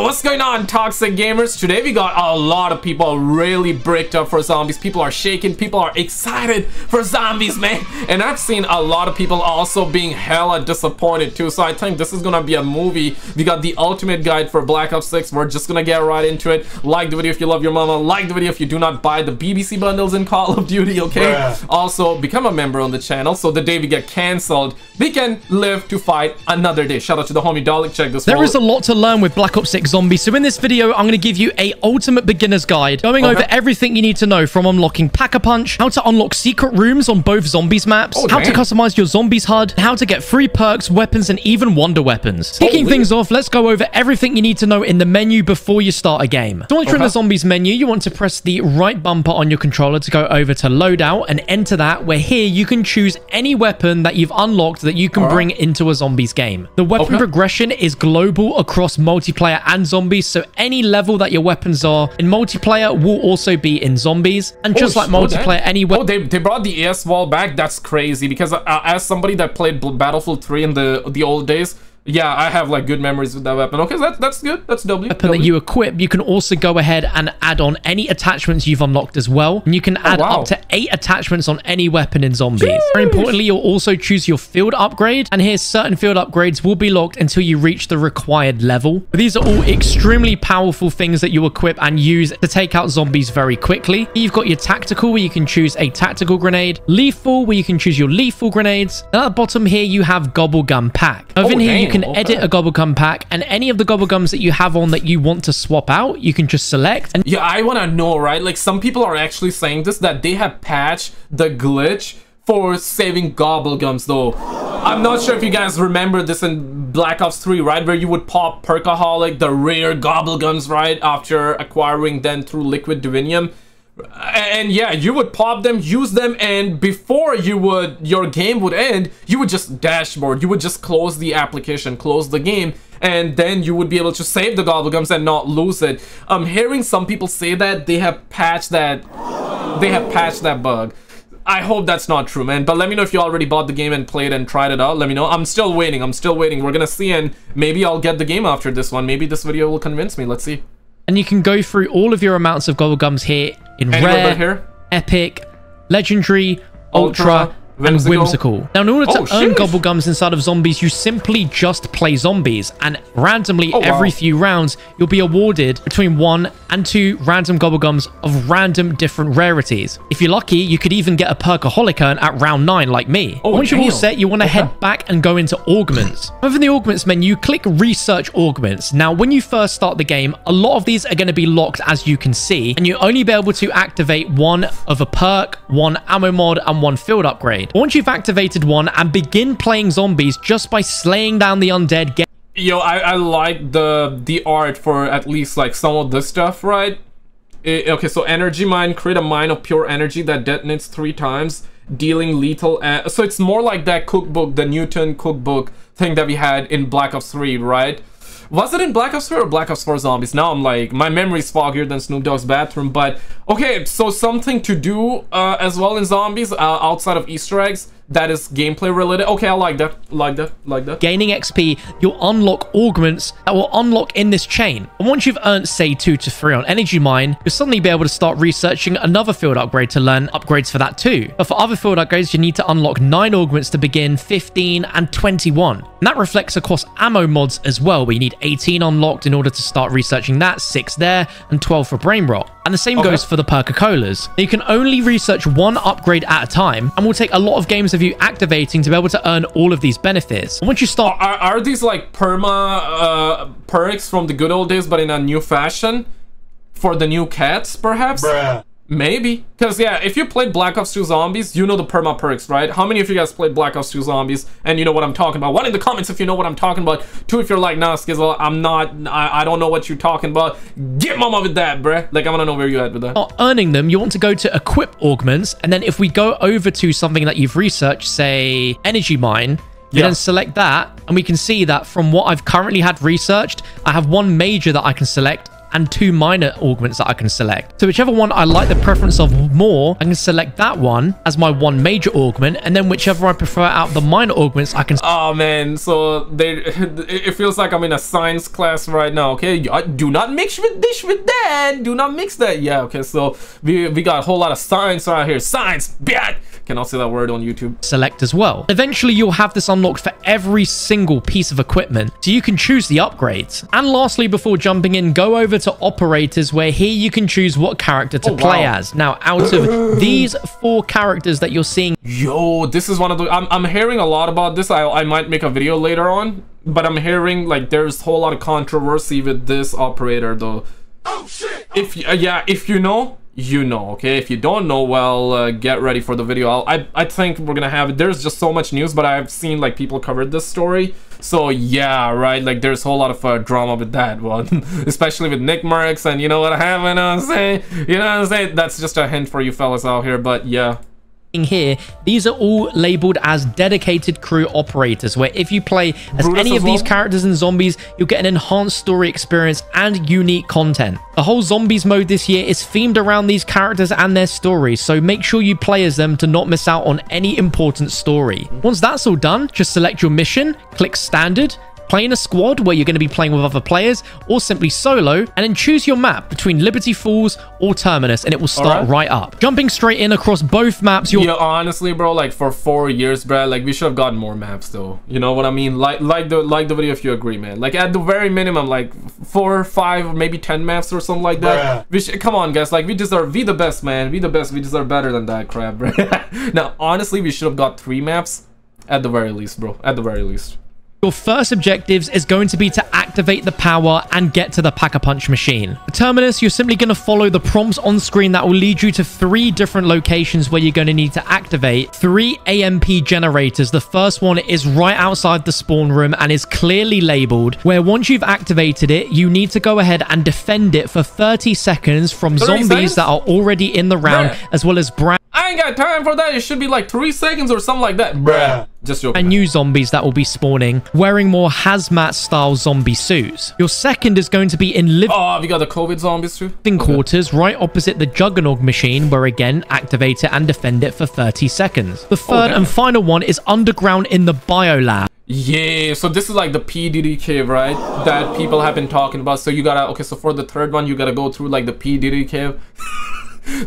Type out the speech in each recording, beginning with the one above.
What's going on, toxic gamers? Today we got a lot of people really bricked up for zombies. People are shaking, people are excited for zombies, man. And I've seen a lot of people also being hella disappointed too. So I think this is gonna be a movie. We got the ultimate guide for Black Ops 6. We're just gonna get right into it. Like the video if you love your mama. Like the video if you do not buy the BBC bundles in Call of Duty, okay? Bruh. Also, become a member on the channel so the day we get cancelled, we can live to fight another day. Shout out to the homie Dalek. Check this. There is a lot to learn with Black Ops 6. Zombies. So in this video, I'm going to give you a ultimate beginner's guide going over everything you need to know, from unlocking Pack-A-Punch, how to unlock secret rooms on both zombies maps, how to customize your zombies HUD, how to get free perks, weapons, and even wonder weapons. Kicking things off, let's go over everything you need to know in the menu before you start a game. So once you're in the zombies menu, you want to press the right bumper on your controller to go over to loadout and enter that, where here you can choose any weapon that you've unlocked that you can bring into a zombies game. The weapon progression is global across multiplayer and zombies, so any level that your weapons are in multiplayer will also be in zombies. And just like multiplayer, any weapon... they brought the AS wall back. That's crazy, because as somebody that played Battlefield 3 in the old days, yeah, I have like good memories with that weapon. Okay, that's good. That's weapon that you equip. You can also go ahead and add on any attachments you've unlocked as well. And you can add up to 8 attachments on any weapon in zombies. Jeez. Very importantly, you'll also choose your field upgrade. And here, certain field upgrades will be locked until you reach the required level. But these are all extremely powerful things that you equip and use to take out zombies very quickly. You've got your tactical, where you can choose a tactical grenade. Lethal, where you can choose your lethal grenades. And at the bottom here, you have Gobblegum Pack. Over in here, you can edit a Gobblegum pack, and any of the Gobblegums that you have on that you want to swap out, you can just select. And yeah, I want to know, right? Like, some people are actually saying this, that they have patched the glitch for saving Gobblegums, though. I'm not sure if you guys remember this in Black Ops 3, right? Where you would pop Perkaholic, the rare Gobblegums, right? After acquiring them through Liquid Divinium. And yeah, you would pop them, use them, and before you would your game would end, you would just dashboard, you would just close the application, close the game, and then you would be able to save the Gobblegums and not lose it. I'm hearing some people say that they have patched that bug. I hope that's not true, man, but let me know if you already bought the game and played and tried it out. Let me know. I'm still waiting, we're gonna see, and maybe I'll get the game after this one. Maybe this video will convince me. Let's see. And you can go through all of your amounts of Gobblegums here in Rare, Epic, Legendary, Ultra, and Whimsical. Now, in order to earn Gobblegums inside of zombies, you simply just play zombies, and randomly every few rounds you'll be awarded between 1 and 2 random Gobblegums of random different rarities. If you're lucky, you could even get a Perkaholic earn at round 9 like me. Once you're all set, you want to head back and go into augments. Over in the augments menu, click research augments. Now, when you first start the game, a lot of these are going to be locked, as you can see, and you'll only be able to activate 1 of a perk, 1 ammo mod, and 1 field upgrade. Once you've activated 1 and begin playing zombies just by slaying down the undead, yo, I like the art for at least like some of this stuff, right? Okay, so energy mine, create a mine of pure energy that detonates 3 times, dealing lethal. So it's more like that cookbook, the Newton cookbook thing that we had in Black Ops 3, right? Was it in Black Ops 3 or Black Ops 4 Zombies? Now I'm like, my memory's foggier than Snoop Dogg's bathroom. But okay, so something to do as well in Zombies outside of Easter eggs that is gameplay related. Okay, I like that, Gaining XP, you'll unlock augments that will unlock in this chain. And once you've earned, say, 2 to 3 on Energy Mine, you'll suddenly be able to start researching another field upgrade to learn upgrades for that too. But for other field upgrades, you need to unlock 9 augments to begin, 15 and 21. And that reflects across ammo mods as well, where you need 18 unlocked in order to start researching that, 6 there, and 12 for Brain Rot. And the same goes for the Perkacolas. You can only research 1 upgrade at a time, and will take a lot of games of you activating to be able to earn all of these benefits. And once you start, are these like perks from the good old days, but in a new fashion for the new cats, perhaps? Bruh. Maybe, because yeah, if you played Black Ops 2 Zombies, you know the perma perks, right? How many of you guys played Black Ops 2 Zombies and you know what I'm talking about? 1 in the comments if you know what I'm talking about. 2 if you're like, nah, Skizzle, I'm not, I don't know what you're talking about. Get mama with that, bruh. Like, I want to know where you're at with that. Not earning them, you want to go to equip augments, and then if we go over to something that you've researched, say energy mine, you then select that, and we can see that from what I've currently had researched, I have 1 major that I can select, and two minor augments that I can select. So whichever one I like the preference of more, I can select that one as my one major augment, and then whichever I prefer out of the minor augments, I can... Oh man, so it feels like I'm in a science class right now, okay? Do not mix with this with that, do not mix that. Yeah, okay, so we got a whole lot of science right here. Science, bitch! Cannot say that word on YouTube. Select as well. Eventually, you'll have this unlocked for every single piece of equipment, so you can choose the upgrades. And lastly, before jumping in, go over to operators, where here you can choose what character to play as. Now, out of these four characters that you're seeing... Yo, this is one of the... I'm hearing a lot about this. I might make a video later on, but I'm hearing like there's a whole lot of controversy with this operator though. Oh shit! If you know... You know, okay? If you don't know, well, get ready for the video. I think we're gonna have it. There's just so much news, but I've seen like people covered this story, so yeah, right, like there's a whole lot of drama with that one. Especially with Nick Merckx, and you know what happened, I'm saying, you know what I'm saying? That's just a hint for you fellas out here, but yeah. Here, these are all labeled as dedicated crew operators, where if you play as any of these characters and zombies, you'll get an enhanced story experience and unique content. The whole zombies mode this year is themed around these characters and their stories, so make sure you play as them to not miss out on any important story. Once that's all done, just select your mission, click standard, play in a squad where you're going to be playing with other players, or simply solo, and then choose your map between Liberty Falls or Terminus, and it will start right up. Jumping straight in across both maps, you'll... Yeah, honestly, bro, like for 4 years, Brad, like we should have gotten more maps though. You know what I mean? Like the video if you agree, man. Like at the very minimum, like 4, 5, maybe 10 maps or something like that. We should, come on, guys. Like we the best, man. We the best. We deserve better than that crap, bro. Now, honestly, we should have got 3 maps at the very least, bro. At the very least. Your first objectives is going to be to activate the power and get to the Pack-A-Punch machine. For Terminus, you're simply going to follow the prompts on screen that will lead you to 3 different locations where you're going to need to activate 3 AMP generators. The first one is right outside the spawn room and is clearly labeled, where once you've activated it, you need to go ahead and defend it for 30 seconds from zombies that are already in the round, as well as brand... I ain't got time for that. It should be like 3 seconds or something like that. Bruh. Just joking. And new zombies that will be spawning, wearing more hazmat-style zombie suits. Your second is going to be in living... Oh, have you got the COVID zombies too? ...in quarters, right opposite the Juggernog machine, where again, activate it and defend it for 30 seconds. The third and final one is underground in the biolab. Yeah, so this is like the P. Diddy cave, right, that people have been talking about. So you gotta... Okay, so for the third one, you gotta go through like the P. Diddy cave.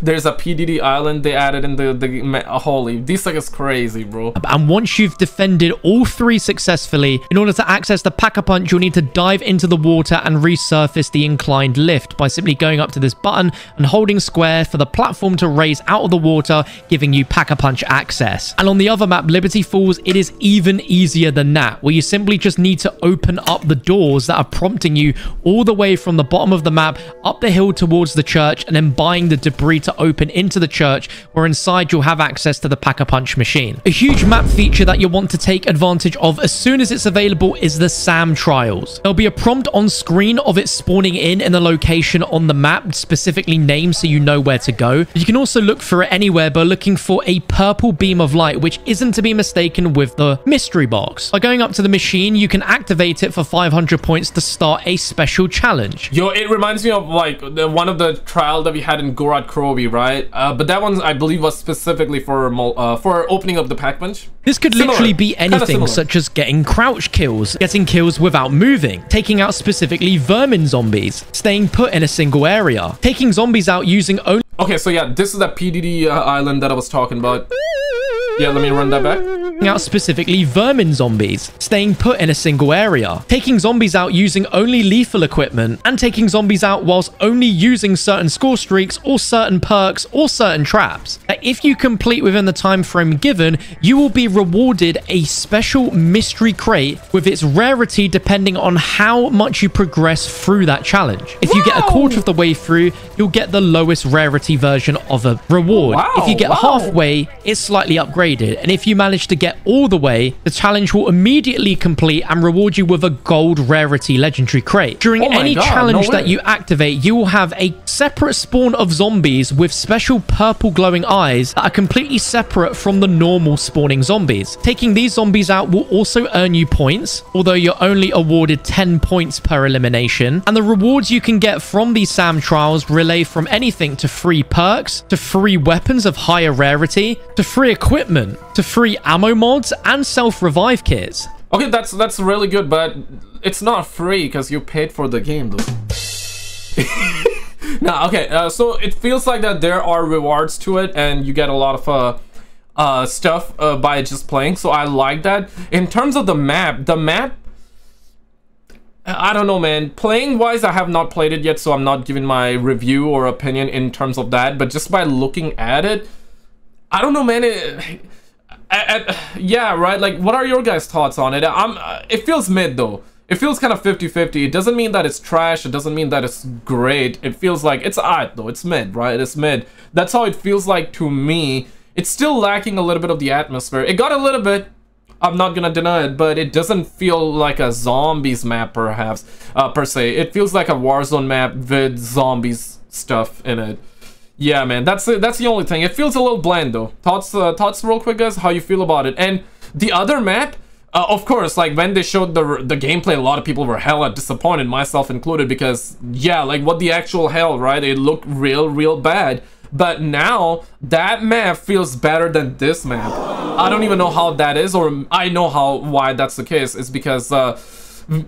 There's a P. Diddy island they added in the holy. This thing is crazy, bro. And once you've defended all 3 successfully, in order to access the Pack-A-Punch, you'll need to dive into the water and resurface the inclined lift by simply going up to this button and holding square for the platform to raise out of the water, giving you Pack-A-Punch access. And on the other map, Liberty Falls, it is even easier than that, where you simply just need to open up the doors that are prompting you all the way from the bottom of the map up the hill towards the church, and then buying the debris to open into the church, where inside you'll have access to the Pack-A-Punch machine. A huge map feature that you'll want to take advantage of as soon as it's available is the SAM trials. There'll be a prompt on screen of it spawning in the location on the map, specifically named so you know where to go. You can also look for it anywhere by looking for a purple beam of light, which isn't to be mistaken with the mystery box. By going up to the machine, you can activate it for 500 points to start a special challenge. Yo, it reminds me of like one of the trials that we had in Gorod Krovi, right? But that one, I believe, was specifically for opening up the Pack-A-Punch. This could literally be anything, such as getting crouch kills, getting kills without moving, taking out specifically vermin zombies, staying put in a single area, taking zombies out using only... Okay, so yeah, this is that P. Diddy island that I was talking about. Yeah, let me run that back. Out specifically vermin zombies, staying put in a single area, taking zombies out using only lethal equipment, and taking zombies out whilst only using certain score streaks or certain perks or certain traps. If you complete within the time frame given, you will be rewarded a special mystery crate with its rarity depending on how much you progress through that challenge. If you get a quarter of the way through, you'll get the lowest rarity version of a reward. If you get halfway, it's slightly upgraded raided, and if you manage to get all the way, the challenge will immediately complete and reward you with a gold rarity legendary crate. During any challenge that you activate, you will have a separate spawn of zombies with special purple glowing eyes that are completely separate from the normal spawning zombies. Taking these zombies out will also earn you points, although you're only awarded 10 points per elimination, and the rewards you can get from these SAM trials relay from anything to free perks, to free weapons of higher rarity, to free equipment, to free ammo mods, and self-revive kits. Okay, that's really good, but it's not free because you paid for the game, though. No, okay, so it feels like that there are rewards to it, and you get a lot of stuff by just playing, so I like that. In terms of the map, I don't know, man. Playing wise, I have not played it yet, so I'm not giving my review or opinion in terms of that, but just by looking at it, I don't know, man. Yeah, right, like, what are your guys' thoughts on it? It feels mid, though. It feels kind of 50-50. It doesn't mean that it's trash. It doesn't mean that it's great. It feels like it's odd, though. It's mid, right? It's mid. That's how it feels like to me. It's still lacking a little bit of the atmosphere. It got a little bit. I'm not gonna deny it, but it doesn't feel like a zombies map, perhaps, per se. It feels like a Warzone map with zombies stuff in it. Yeah, man, that's the only thing. It feels a little bland, though. Thoughts real quick, guys, how you feel about it. And the other map, of course, like, when they showed the gameplay, a lot of people were hella disappointed, myself included, because, yeah, like, what the actual hell, right? It looked real bad. But now, that map feels better than this map. I don't even know how that is, or I know why that's the case. It's because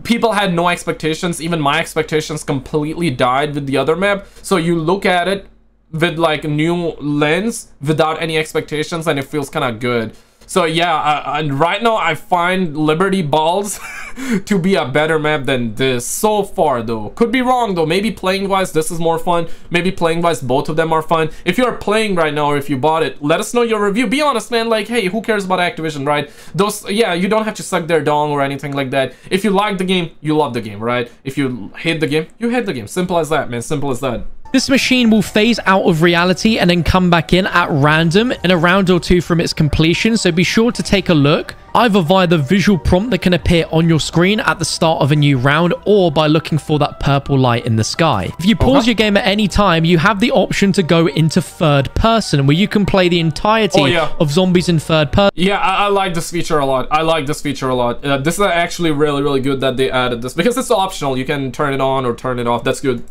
people had no expectations. Even my expectations completely died with the other map. So you look at it with, like, a new lens without any expectations, and it feels kind of good. So yeah, and right now I find Liberty Falls to be a better map than this so far, though. Could be wrong, though. Maybe playing wise this is more fun. Maybe playing wise both of them are fun. If you're playing right now, or if you bought it, let us know your review. Be honest, man. Like, hey, who cares about Activision, right? Those, yeah, you don't have to suck their dong or anything like that. If you like the game, you love the game, right? If you hate the game, you hate the game. Simple as that, man. Simple as that. This machine will phase out of reality and then come back in at random in a round or two from its completion, so be sure to take a look, either via the visual prompt that can appear on your screen at the start of a new round, or by looking for that purple light in the sky. If you pause your game at any time, you have the option to go into third person, where you can play the entirety of zombies in third person. Yeah, I like this feature a lot. I like this feature a lot. This is actually really good that they added this, because it's optional. You can turn it on or turn it off. That's good.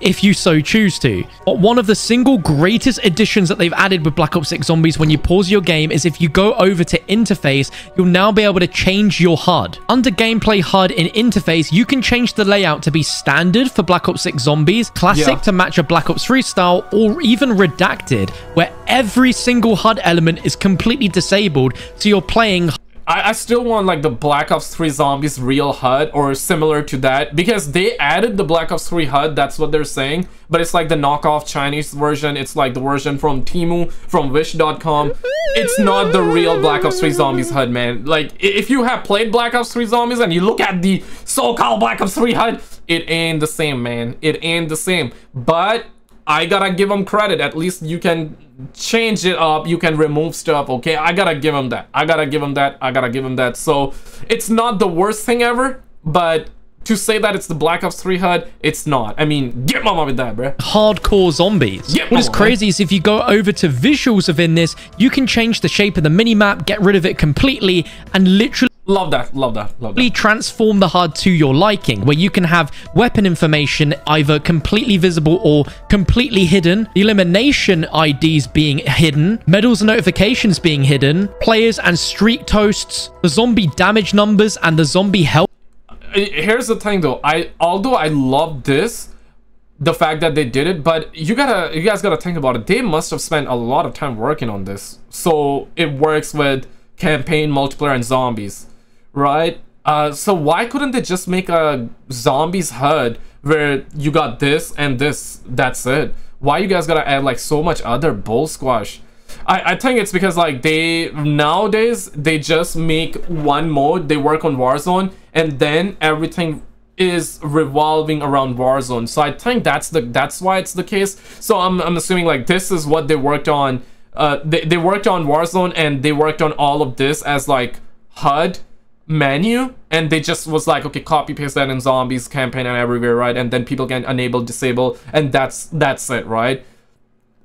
If you so choose to. But one of the single greatest additions that they've added with Black Ops 6 Zombies when you pause your game is if you go over to interface, you'll now be able to change your HUD. Under gameplay HUD in interface, you can change the layout to be standard for Black Ops 6 Zombies, classic to match a Black Ops 3 style, or even redacted, where every single HUD element is completely disabled, so you're playing. I still want, like, the Black Ops 3 Zombies real HUD or similar to that, because they added the Black Ops 3 HUD, that's what they're saying, but it's like the knockoff Chinese version. It's like the version from Temu, from Wish.com. It's not the real Black Ops 3 Zombies HUD, man. Like, if you have played Black Ops 3 Zombies and you look at the so-called Black Ops 3 HUD, it ain't the same, man. It ain't the same. But I gotta give them credit. At least you can change it up, you can remove stuff. Okay, I gotta give them that. I gotta give them that. So it's not the worst thing ever, but to say that it's the Black Ops 3 HUD, it's not. I mean, get mama with that, bro. Hardcore zombies. What is crazy is if you go over to visuals within this, you can change the shape of the minimap, get rid of it completely, and literally love that transform the HUD to your liking, where you can have weapon information either completely visible or completely hidden, elimination IDs being hidden, medals and notifications being hidden, players and streak toasts, the zombie damage numbers, and the zombie health. Here's the thing, though. Although I love this, the fact that they did it, but you guys gotta think about it. They must have spent a lot of time working on this, so it works with campaign, multiplayer, and zombies, right? So why couldn't they just make a zombies HUD where you got this and this? That's it. Why you guys gotta add, like, so much other bull squash? I think it's because, like, nowadays they just make one mode. They work on Warzone, and then everything is revolving around Warzone. So I think that's why it's the case. So I'm assuming, like, this is what they worked on they worked on Warzone and they worked on all of this as like HUD menu, and they just was like, okay, copy paste that in zombies campaign and everywhere, right? And then people can enable, disable, and that's it, right?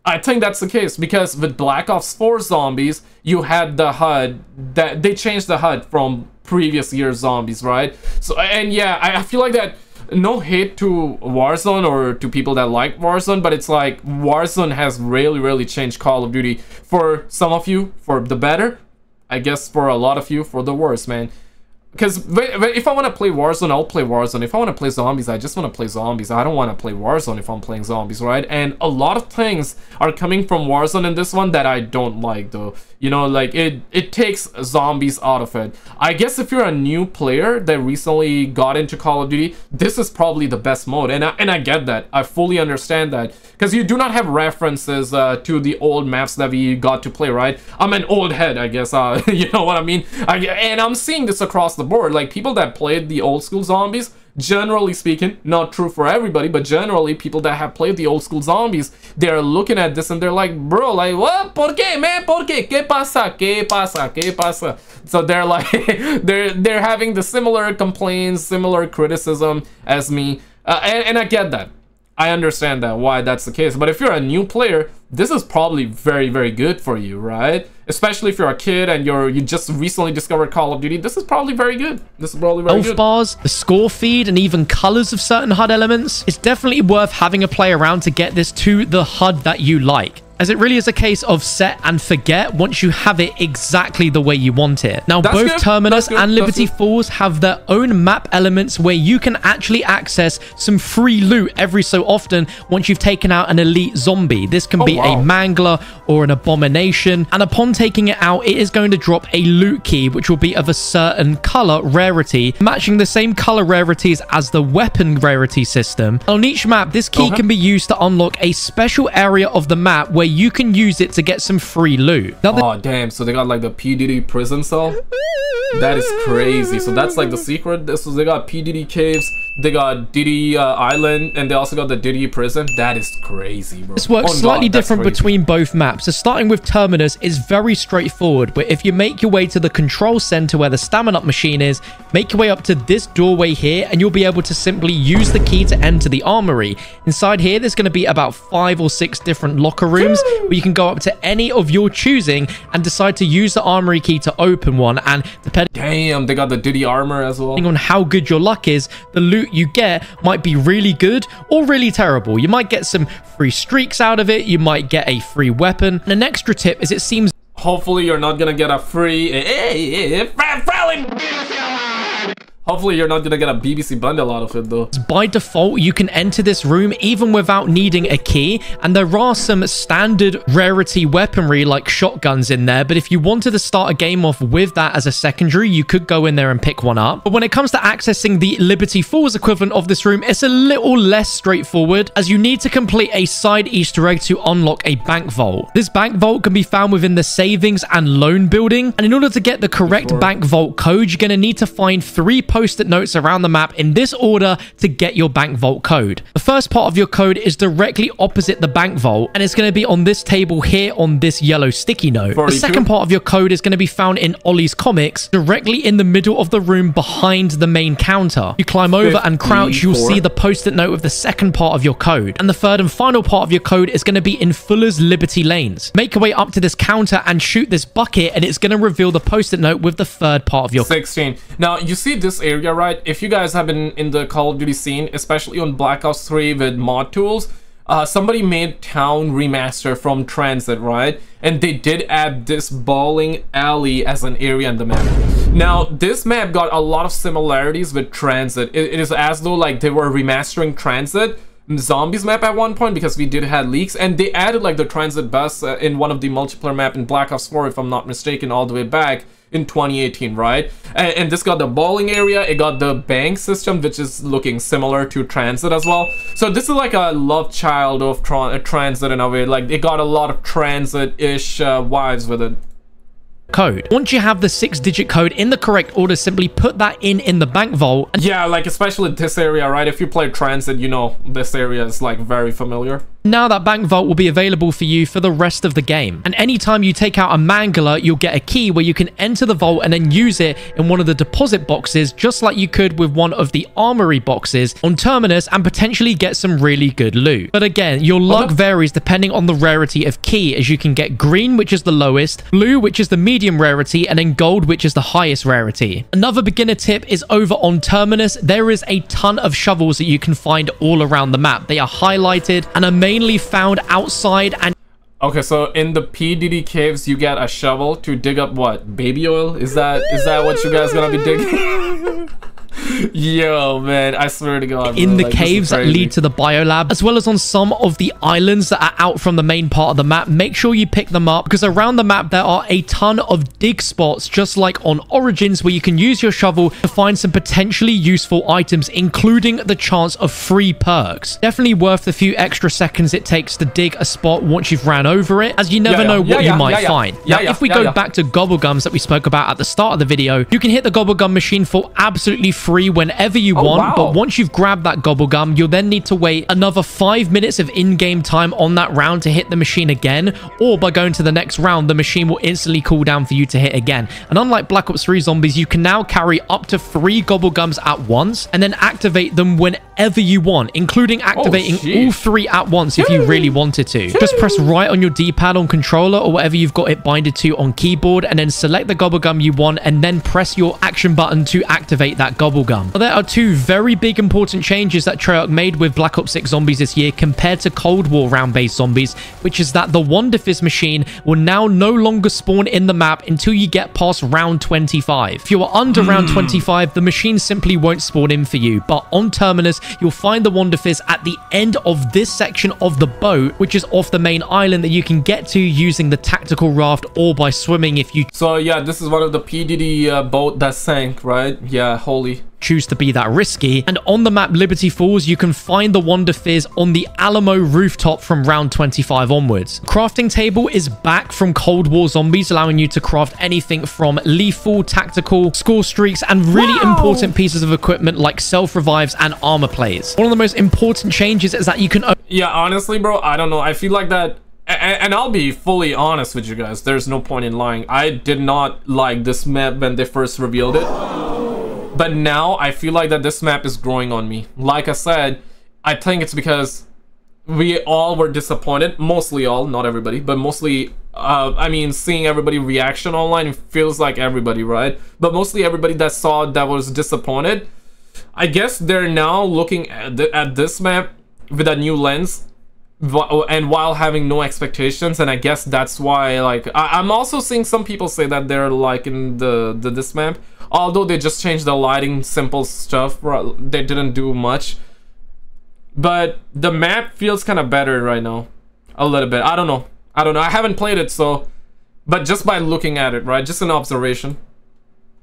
I think that's the case, because with Black Ops 4 zombies, you had the HUD that they changed the HUD from previous year's zombies, right? So, and yeah, I feel like that, no hate to Warzone or to people that like Warzone, but it's like Warzone has really changed Call of Duty, for some of you for the better, I guess, for a lot of you for the worse, man. Because if I want to play Warzone, I'll play Warzone. If I want to play zombies, I just want to play zombies. I don't want to play Warzone if I'm playing zombies, right? And a lot of things are coming from Warzone in this one that I don't like, though. You know, like, it takes zombies out of it. I guess if you're a new player that recently got into Call of Duty, this is probably the best mode. And I get that. I fully understand that. Because you do not have references to the old maps that we got to play, right? I'm an old head, I guess. You know what I mean? And I'm seeing this across the board. Like, people that played the old school zombies, generally speaking, not true for everybody, but generally people that have played the old school zombies, they're looking at this and they're like, bro, like, what? ¿Por qué, man? ¿Por qué? ¿Qué pasa? ¿Qué pasa? ¿Qué pasa? So they're like, they're having the similar complaints, similar criticism as me. And I get that. I understand that, why that's the case. But if you're a new player, this is probably very good for you, right? Especially if you're a kid and you just recently discovered Call of Duty, this is probably very good. This is probably very good. Health bars, the score feed, and even colors of certain HUD elements. It's definitely worth having a play around to get this to the HUD that you like, as it really is a case of set and forget once you have it exactly the way you want it. Now, both Terminus and Liberty Falls have their own map elements where you can actually access some free loot every so often once you've taken out an elite zombie. This can be a mangler or an abomination, and upon taking it out, it is going to drop a loot key, which will be of a certain color rarity, matching the same color rarities as the weapon rarity system. And on each map, this key can be used to unlock a special area of the map where you can use it to get some free loot. Now, oh damn, so they got like the P. Diddy prison cell? That is crazy. So that's like the secret. So they got P. Diddy caves, they got Diddy Island, and they also got the Diddy prison. That is crazy, bro. This works slightly different between both maps. So starting with Terminus is very straightforward, but if you make your way to the control center where the stamina up machine is, make your way up to this doorway here, and you'll be able to simply use the key to enter the armory. Inside here, there's going to be about 5 or 6 different locker rooms where you can go up to any of your choosing and decide to use the armory key to open one. And depending, damn, they got the Diddy armor as well. Depending on how good your luck is, the loot you get might be really good or really terrible. You might get some free streaks out of it, you might get a free weapon. And an extra tip is, it seems hopefully you're not gonna get a free hopefully you're not gonna get a BBC bundle out of it, though. By default, you can enter this room even without needing a key, and there are some standard rarity weaponry like shotguns in there, but if you wanted to start a game off with that as a secondary, you could go in there and pick one up. But when it comes to accessing the Liberty Falls equivalent of this room, it's a little less straightforward, as you need to complete a side Easter egg to unlock a bank vault. This bank vault can be found within the savings and loan building, and in order to get the correct bank vault code, you're gonna need to find 3 post-it notes around the map in this order to get your bank vault code. The first part of your code is directly opposite the bank vault, and it's going to be on this table here on this yellow sticky note. 42. The second part of your code is going to be found in Ollie's comics, directly in the middle of the room behind the main counter. You climb over and crouch, you'll see the post-it note of the second part of your code. And the third and final part of your code is going to be in Fuller's Liberty Lanes. Make your way up to this counter and shoot this bucket, and it's going to reveal the post-it note with the third part of your 16. Now, you see this area, right? If you guys have been in the Call of Duty scene, especially on Black Ops 3 with mod tools, somebody made Town Remaster from Transit, right? And they did add this bowling alley as an area in the map. Now, this map got a lot of similarities with Transit. It is as though like they were remastering Transit zombies map at one point, because we did have leaks, and they added like the Transit bus in one of the multiplayer map in Black Ops 4, if I'm not mistaken, all the way back in 2018, right? And this got the bowling area, it got the bank system, which is looking similar to Transit as well. So this is like a love child of Transit in a way. Like, it got a lot of Transit-ish vibes with it. Code. Once you have the 6-digit code in the correct order, simply put that in the bank vault. Yeah, like especially this area, right? If you play Transit, you know this area is like very familiar. Now that bank vault will be available for you for the rest of the game. And anytime you take out a Mangala, you'll get a key where you can enter the vault and then use it in one of the deposit boxes, just like you could with one of the armory boxes on Terminus, and potentially get some really good loot. But again, your luck varies depending on the rarity of key, as you can get green, which is the lowest, blue, which is the medium rarity, and then gold, which is the highest rarity. Another beginner tip is over on Terminus, there is a ton of shovels that you can find all around the map. They are highlighted and are mainly found outside. And okay, so in the PDD caves, you get a shovel to dig up what? Baby oil? Is that what you guys gonna be digging? Yo, man, I swear to God. In the caves that lead to the biolab, as well as on some of the islands that are out from the main part of the map, make sure you pick them up, because around the map, there are a ton of dig spots, just like on Origins, where you can use your shovel to find some potentially useful items, including the chance of free perks. Definitely worth the few extra seconds it takes to dig a spot once you've ran over it, as you never know what you might find. Now, if we go back to Gobblegums that we spoke about at the start of the video, you can hit the Gobblegum machine for absolutely free whenever you want. But once you've grabbed that Gobblegum, you'll then need to wait another 5 minutes of in-game time on that round to hit the machine again, or by going to the next round, the machine will instantly cool down for you to hit again. And unlike Black Ops 3 zombies, you can now carry up to 3 Gobblegums at once and then activate them whenever you want, including activating all 3 at once if you really wanted to. Just press right on your D-pad on controller or whatever you've got it binded to on keyboard, and then select the Gobblegum you want, and then press your action button to activate that Gobblegum. There are 2 very big important changes that Treyarch made with Black Ops 6 zombies this year compared to Cold War round-based zombies, which is that the Wonder Fizz machine will now no longer spawn in the map until you get past round 25. If you are under round 25, the machine simply won't spawn in for you, but on Terminus, you'll find the Wonder Fizz at the end of this section of the boat, which is off the main island that you can get to using the tactical raft or by swimming if you... So yeah, this is one of the PDD boat that sank, right? Yeah, holy... choose to be that risky. And on the map Liberty Falls, you can find the Wonder Fizz on the Alamo rooftop from round 25 onwards. Crafting table is back from Cold War zombies, allowing you to craft anything from lethal, tactical, score streaks, and really important pieces of equipment like self-revives and armor plates. One of the most important changes is that you can... Yeah, honestly, bro, I don't know. I feel like that... And I'll be fully honest with you guys. There's no point in lying. I did not like this map when they first revealed it. But now I feel like that this map is growing on me. Like I said, I think it's because we all were disappointed. Mostly all, not everybody, but mostly, I mean, seeing everybody reaction online, it feels like everybody, right? But mostly everybody that saw it, that was disappointed. I guess they're now looking at this map with a new lens and while having no expectations. And I guess that's why, like, I'm also seeing some people say that they're liking this map. Although they just changed the lighting, simple stuff, they didn't do much. But the map feels kind of better right now. A little bit. I don't know. I haven't played it, so... But just by looking at it, right? Just an observation.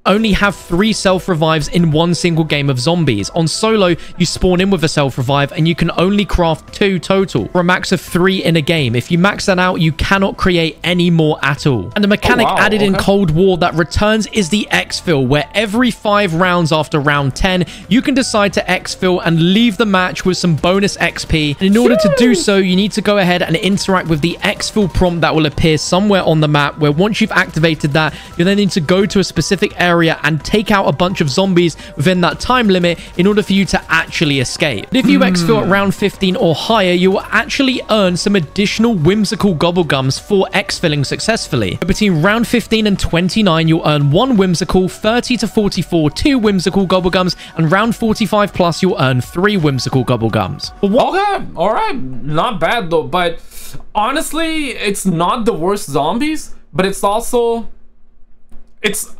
Only have 3 self-revives in one single game of zombies. On solo, you spawn in with a self-revive and you can only craft 2 total, for a max of 3 in a game. If you max that out, you cannot create any more at all. And the mechanic added in Cold War that returns is the X-fill, where every 5 rounds after round 10, you can decide to X-fill and leave the match with some bonus XP. And in order to do so, you need to go ahead and interact with the X-fill prompt that will appear somewhere on the map, where once you've activated that, you then need to go to a specific area and take out a bunch of zombies within that time limit in order for you to actually escape. But if you X-fill at round 15 or higher, you will actually earn some additional whimsical Gobblegums for X-filling successfully. But between round 15 and 29, you'll earn 1 whimsical, 30 to 44, 2 whimsical Gobblegums, and round 45 plus, you'll earn 3 whimsical Gobblegums. Okay, alright, not bad though, but honestly, it's not the worst zombies, but it's also...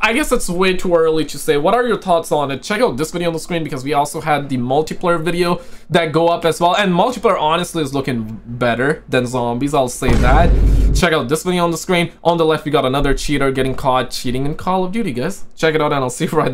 I guess it's way too early to say. What are your thoughts on it? Check out this video on the screen, because we also had the multiplayer video that go up as well. And multiplayer honestly is looking better than zombies, I'll say that. Check out this video on the screen. On the left, we got another cheater getting caught cheating in Call of Duty, guys. Check it out and I'll see you right there.